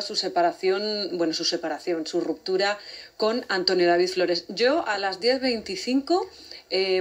su separación, bueno, su ruptura con Antonio David Flores. Yo a las 10:25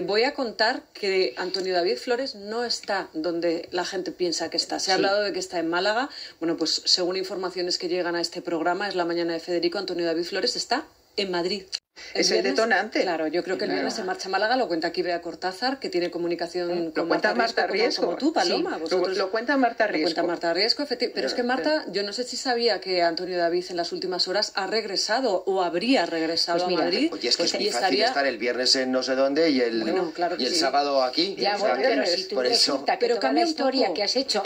voy a contar que Antonio David Flores no está donde la gente piensa que está. Se ha hablado de que está en Málaga. Bueno, pues según informaciones que llegan a este programa, Es la mañana de Federico, Antonio David Flores está en Madrid. Es el detonante. Claro, yo creo que el viernes se marcha a Málaga, lo cuenta aquí Bea Cortázar, que tiene comunicación con Marta Riesco, como tú, Paloma. Sí, vosotros, lo cuenta Marta Riesco. Lo cuenta Marta Riesco, efectivamente. Pero es que Marta, yo no sé si sabía que Antonio David en las últimas horas ha regresado o habría regresado a Madrid. Oye, es que es muy fácil estar el viernes en no sé dónde y el, bueno, claro y el sí. sábado aquí. Ya, bueno, pero si tú resulta que toda la historia que has hecho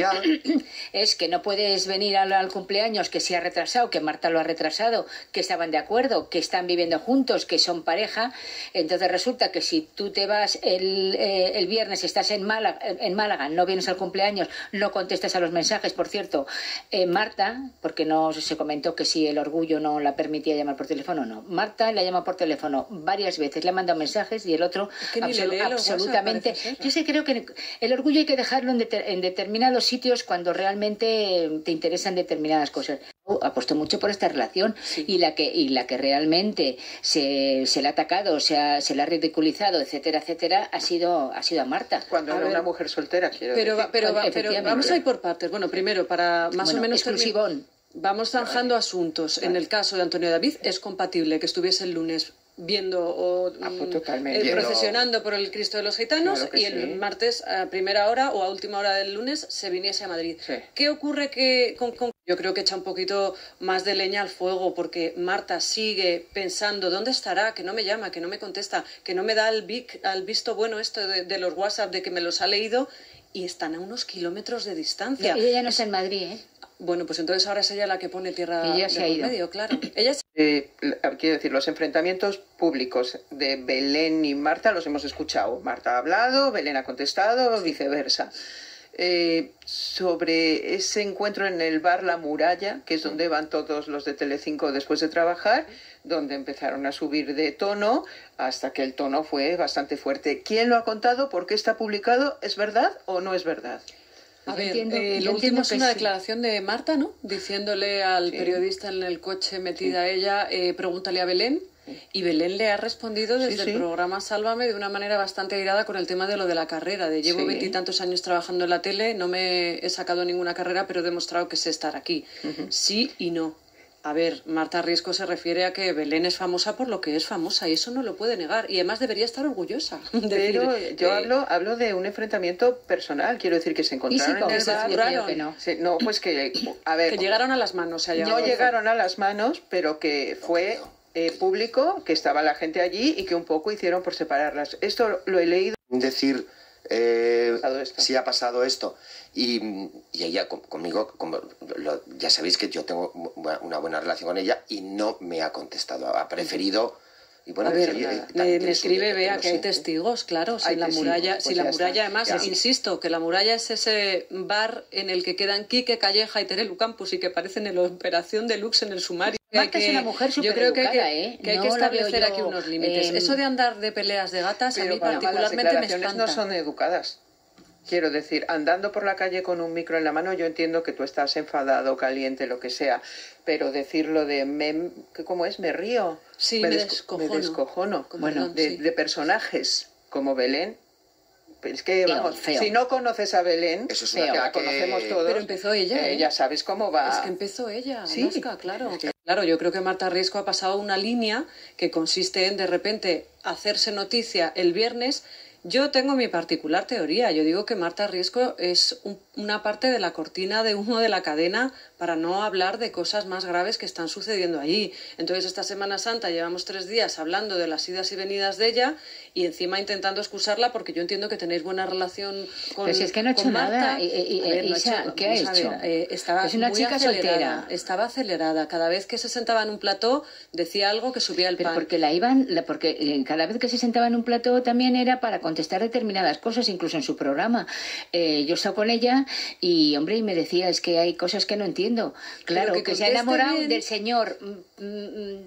es que no puedes venir al cumpleaños, que se ha retrasado, que Marta lo ha retrasado, que estaban de acuerdo, que están viviendo juntos, que son pareja. Entonces resulta que si tú te vas el viernes, estás en Málaga, no vienes al cumpleaños, no contestas a los mensajes. Por cierto, Marta, porque no se comentó que si el orgullo no la permitía llamar por teléfono, no. Marta la llama por teléfono varias veces, le ha mandado mensajes y el otro es que absolutamente... Yo sí creo que el orgullo hay que dejarlo en determinados sitios cuando realmente te interesan determinadas cosas. Apostó mucho por esta relación y la que realmente se la ha atacado, se la ha ridiculizado, etcétera, ha sido a Marta. Cuando era una mujer soltera, quiero decir. Pero vamos a ir por partes. Bueno, primero, para más o menos exclusivón. Vamos zanjando asuntos. Vale. En el caso de Antonio David, es compatible que estuviese el lunes viendo o procesionando por el Cristo de los Gitanos, claro, y el martes a primera hora o a última hora del lunes se viniese a Madrid. Sí. ¿Qué ocurre que yo creo que echa un poquito más de leña al fuego, porque Marta sigue pensando dónde estará, que no me llama, que no me contesta, que no me da al visto bueno esto de los WhatsApp, de que me los ha leído, y están a unos kilómetros de distancia. Y ella no está en Madrid, ¿eh? Bueno, pues entonces ahora es ella la que pone tierra en medio, claro. Ella quiero decir, los enfrentamientos públicos de Belén y Marta los hemos escuchado. Marta ha hablado, Belén ha contestado, viceversa. Sobre ese encuentro en el bar La Muralla, que es donde van todos los de Telecinco después de trabajar, donde empezaron a subir de tono hasta que el tono fue bastante fuerte. ¿Quién lo ha contado? ¿Por qué está publicado? ¿Es verdad o no es verdad? A ver, lo último es una declaración de Marta, ¿no? Diciéndole al periodista en el coche metida ella, pregúntale a Belén, y Belén le ha respondido desde el programa Sálvame de una manera bastante airada con el tema de lo de la carrera, de llevo veintitantos años trabajando en la tele, no me he sacado ninguna carrera, pero he demostrado que sé estar aquí. Sí y no. A ver, Marta Riesco se refiere a que Belén es famosa por lo que es famosa y eso no lo puede negar. Y además debería estar orgullosa. Pero yo hablo de un enfrentamiento personal. Quiero decir que se encontraron en el bar. No, pues que... A ver, que llegaron a las manos. No llegaron a las manos, pero que fue público, que estaba la gente allí y que un poco hicieron por separarlas. Esto lo he leído. Decir... sí ha pasado esto y ella conmigo, ya sabéis que yo tengo una buena relación con ella y no me ha contestado, ha preferido. Y bueno, a ver, me escribe Bea que hay testigos, claro, si la muralla, además, insisto, que la muralla es ese bar en el que quedan Quique Calleja y Terelu Campos y que aparecen en la Operación Deluxe en el sumario. Marta es una mujer supereducada, que hay que establecer aquí unos límites. Eso de andar de peleas de gatas, a mí particularmente me espanta. Las declaraciones no son educadas. Quiero decir, andando por la calle con un micro en la mano, yo entiendo que tú estás enfadado, caliente, lo que sea, pero decirlo de, ¿cómo es? Me río, sí, me descojono. Bueno, de personajes como Belén. Es que, vamos, feo. Si no conoces a Belén, eso es que la conocemos todos. Pero empezó ella, ya sabes cómo va. Es que empezó ella, Alaska, claro. Claro, yo creo que Marta Riesco ha pasado una línea que consiste en, de repente, hacerse noticia el viernes. Yo tengo mi particular teoría. Yo digo que Marta Riesco es una parte de la cortina de humo de la cadena para no hablar de cosas más graves que están sucediendo allí. Entonces, esta Semana Santa llevamos 3 días hablando de las idas y venidas de ella y encima intentando excusarla, porque yo entiendo que tenéis buena relación con Marta. Si es que no ha hecho nada. ¿Qué ha hecho? Estaba es una chica soltera. Estaba acelerada. Cada vez que se sentaba en un plató decía algo que subía el pan. Porque cada vez que se sentaba en un plató también era para contestar determinadas cosas, incluso en su programa. Yo estaba con ella y, hombre, y me decía, es que hay cosas que no entiendo. Claro, que se ha enamorado del señor,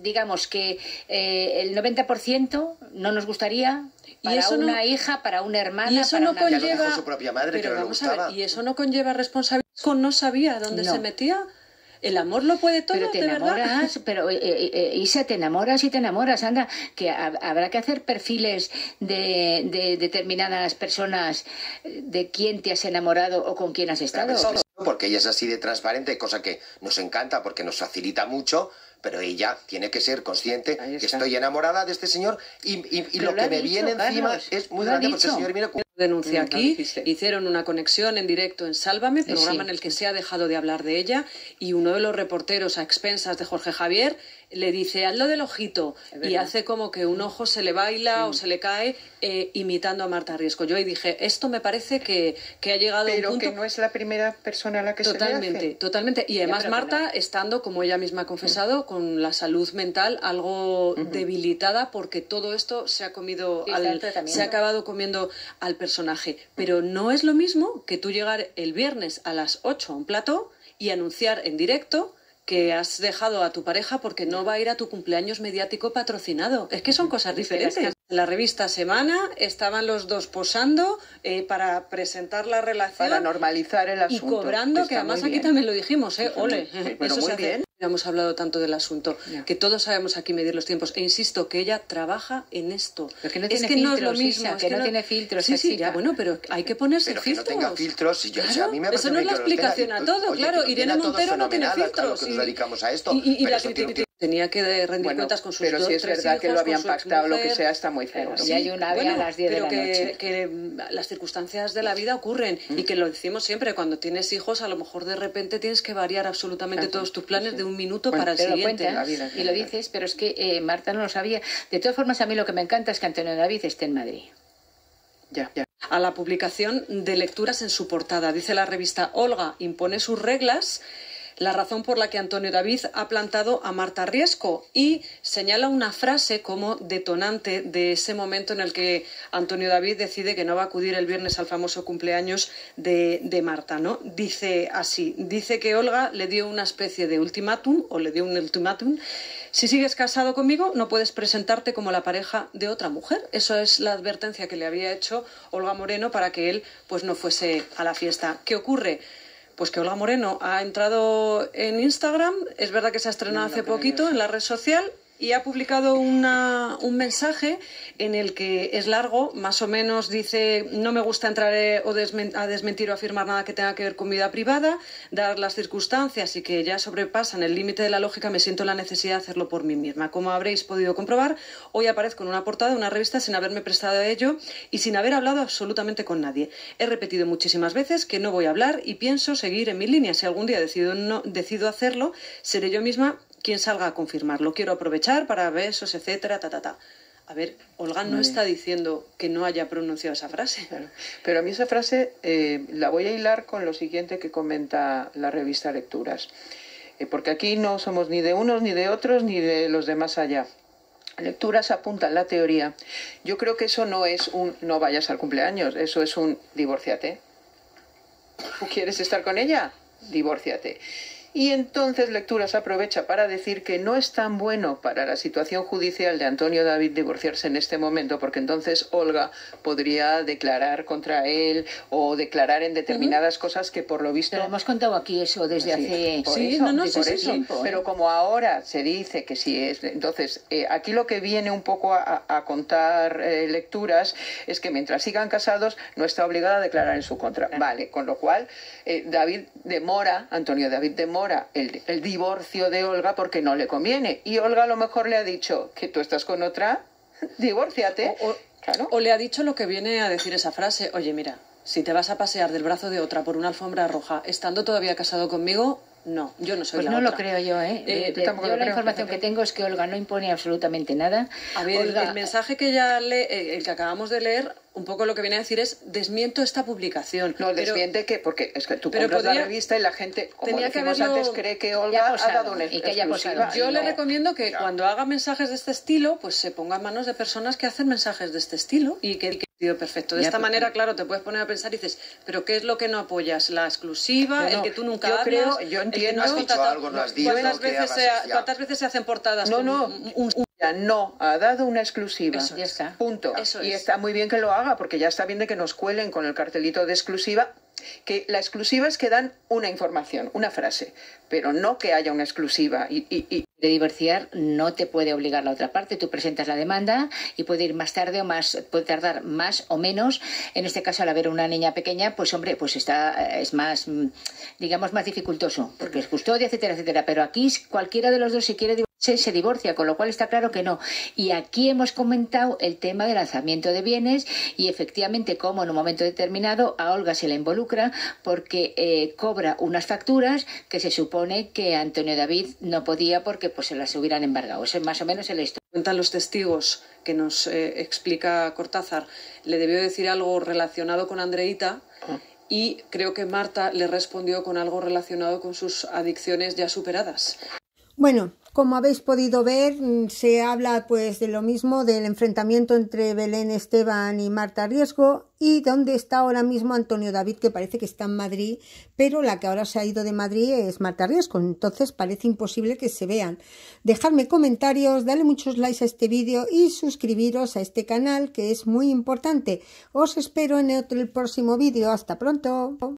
digamos que el 90% no nos gustaría... Para una hija, para una hermana, y eso para una... conlleva... Ya lo dijo su propia madre, que no le gustaba. Y eso no conlleva responsabilidad. ¿No sabía dónde se metía? El amor lo puede todo, pero te enamoras, ¿de verdad? Pero Isa, te enamoras y te enamoras, anda, que habrá que hacer perfiles de determinadas personas, de quién te has enamorado o con quién has estado. Porque ella es así de transparente, cosa que nos encanta porque nos facilita mucho, pero ella tiene que ser consciente que estoy enamorada de este señor y lo que me viene encima es muy grande porque el señor mira... Denuncia aquí, hicieron una conexión en directo en Sálvame, programa en el que se ha dejado de hablar de ella, y uno de los reporteros a expensas de Jorge Javier le dice, hazlo del ojito, y hace como que un ojo se le baila o se le cae, imitando a Marta Riesco. Yo ahí dije, esto me parece que ha llegado a un punto... que no es la primera persona a la que se le hace. Totalmente, y además Marta, estando, como ella misma ha confesado, con la salud mental algo debilitada, porque todo esto se ha comido, se ha acabado comiendo al personaje. Pero no es lo mismo que tú llegar el viernes a las 8 a un plató y anunciar en directo que has dejado a tu pareja porque no va a ir a tu cumpleaños mediático patrocinado. Es que son cosas diferentes. En la revista Semana estaban los dos posando para presentar la relación. Para normalizar el asunto. Y cobrando, que además aquí también lo dijimos, ole. Pero eso muy bien. Hemos hablado tanto del asunto, que todos sabemos aquí medir los tiempos. E insisto, que ella trabaja en esto. Pero que no tiene filtros, no es lo mismo, Isa, que no tiene filtros. Sí, sí, ya, bueno, pero hay que ponerse filtros. Pero que no tenga filtros, si yo, claro, o sea, a mí me parece... Eso no es la explicación a todo, claro. Irene Montero no tiene filtros. Claro, que nos dedicamos a esto. Tenía que rendir cuentas con sus hijos. Pero si es verdad que lo habían pactado, lo que sea, está muy feo. Y hay una vez a las 10 de la noche. Que las circunstancias de la vida ocurren, y que lo decimos siempre, cuando tienes hijos, a lo mejor de repente tienes que variar absolutamente todos tus planes de un minuto para el siguiente. Y lo dices, pero es que Marta no lo sabía. De todas formas, a mí lo que me encanta es que Antonio David esté en Madrid. A la publicación de Lecturas en su portada, dice la revista, Olga impone sus reglas... La razón por la que Antonio David ha plantado a Marta Riesco, y señala una frase como detonante de ese momento en el que Antonio David decide que no va a acudir el viernes al famoso cumpleaños de Marta, ¿no? Dice así, dice que Olga le dio una especie de ultimátum, o le dio un ultimátum: si sigues casado conmigo no puedes presentarte como la pareja de otra mujer. Eso es la advertencia que le había hecho Olga Moreno para que él pues no fuese a la fiesta. ¿Qué ocurre? Pues que Olga Moreno ha entrado en Instagram, es verdad que se ha estrenado hace poquito en la red social, y ha publicado un mensaje en el que es largo, más o menos dice: no me gusta entrar a desmentir o afirmar nada que tenga que ver con vida privada, dar las circunstancias y que ya sobrepasan el límite de la lógica, me siento la necesidad de hacerlo por mí misma. Como habréis podido comprobar, hoy aparezco en una portada de una revista sin haberme prestado a ello y sin haber hablado absolutamente con nadie. He repetido muchísimas veces que no voy a hablar y pienso seguir en mi línea. Si algún día decido hacerlo, seré yo misma quien salga a confirmarlo. Quiero aprovechar para besos, etcétera, A ver, Olga no está diciendo que no haya pronunciado esa frase. Claro. Pero a mí esa frase la voy a hilar con lo siguiente que comenta la revista Lecturas. Porque aquí no somos ni de unos, ni de otros, ni de los demás allá. Lecturas apuntan la teoría. Yo creo que eso no es un no vayas al cumpleaños, eso es un divórciate. ¿Tú quieres estar con ella? Divórciate. Y entonces Lecturas aprovecha para decir que no es tan bueno para la situación judicial de Antonio David divorciarse en este momento, porque entonces Olga podría declarar contra él o declarar en determinadas cosas que por lo visto... Pero hemos contado aquí eso desde hace... Por eso. Pero como ahora se dice que sí es... Entonces, aquí lo que viene un poco a contar Lecturas es que mientras sigan casados no está obligada a declarar en su contra. Vale, con lo cual Antonio David demora el divorcio de Olga porque no le conviene, y Olga a lo mejor le ha dicho que tú estás con otra, divórciate, o le ha dicho lo que viene a decir esa frase: oye, mira, si te vas a pasear del brazo de otra por una alfombra roja estando todavía casado conmigo, no, yo no soy la otra. Pues no lo creo yo, ¿eh? La información que tengo es que Olga no impone absolutamente nada. A ver, Olga... el mensaje que ya el que acabamos de leer, un poco lo que viene a decir es: desmiento esta publicación. No, desmiente que, porque es que tú compras la revista y la gente, como decimos antes, cree que Olga ha dado una exclusiva. Yo le recomiendo que cuando haga mensajes de este estilo, pues se ponga en manos de personas que hacen mensajes de este estilo y que... Perfecto. De esta manera, claro, te puedes poner a pensar y dices, pero ¿qué es lo que no apoyas? ¿La exclusiva? No, ¿el que tú nunca hablas? Yo entiendo. ¿Has dicho algo? ¿No has dicho? ¿Cuántas veces se hacen portadas? No, ha dado una exclusiva. Eso, ya está. Punto. Eso es. Y está muy bien que lo haga, porque ya está bien de que nos cuelen con el cartelito de exclusiva. que la exclusiva es que dan una información, una frase, pero no que haya una exclusiva. De divorciar no te puede obligar la otra parte, tú presentas la demanda y puede ir más tarde o más, puede tardar más o menos. En este caso, al haber una niña pequeña, pues hombre, pues está, es más, digamos, más dificultoso, porque es custodia, etcétera, etcétera. Pero aquí cualquiera de los dos, si quiere divorciarse, se divorcia, con lo cual está claro que no. Y aquí hemos comentado el tema del lanzamiento de bienes y efectivamente cómo en un momento determinado a Olga se la involucra porque cobra unas facturas que se supone que Antonio David no podía porque pues se las hubieran embargado. Eso es más o menos el historia. Cuentan los testigos que nos explica Cortázar. Le debió decir algo relacionado con Andreita y creo que Marta le respondió con algo relacionado con sus adicciones ya superadas. Bueno, como habéis podido ver, se habla pues de lo mismo, del enfrentamiento entre Belén Esteban y Marta Riesco, y donde está ahora mismo Antonio David, que parece que está en Madrid, pero la que ahora se ha ido de Madrid es Marta Riesco, entonces parece imposible que se vean. Dejadme comentarios, dale muchos likes a este vídeo y suscribiros a este canal, que es muy importante. Os espero en el próximo vídeo. Hasta pronto.